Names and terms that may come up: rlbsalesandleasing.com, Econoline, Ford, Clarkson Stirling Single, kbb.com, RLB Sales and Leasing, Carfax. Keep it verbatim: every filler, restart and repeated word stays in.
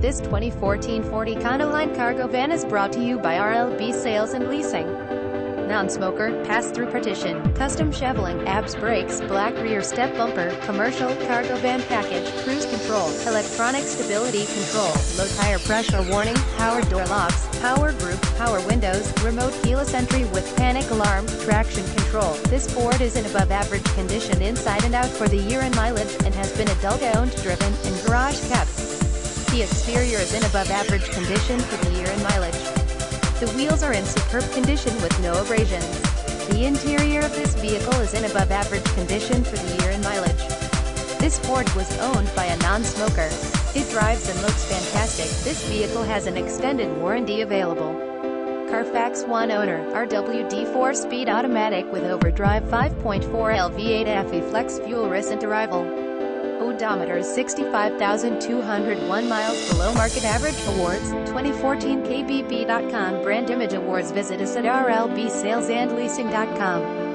This twenty fourteen Ford Econoline cargo van is brought to you by R L B Sales and Leasing. Non-smoker, pass-through partition, custom shoveling, A B S brakes, black rear step bumper, commercial, cargo van package, cruise control, electronic stability control, low tire pressure warning, power door locks, power group, power windows, remote keyless entry with panic alarm, traction control. This Ford is in above average condition inside and out for the year in mileage, and has been adult-owned, driven, and garage kept. The exterior is in above average condition for the year in mileage. The wheels are in superb condition with no abrasions. The interior of this vehicle is in above average condition for the year in mileage. This Ford was owned by a non-smoker. It drives and looks fantastic. This vehicle has an extended warranty available. Carfax one owner, R W D four-speed automatic with overdrive five point four L V eight F E Flex fuel recent arrival. Odometer is sixty-five thousand two hundred one miles below market average. Awards, twenty fourteen K B B dot com Brand Image Awards. Visit us at R L B sales and leasing dot com.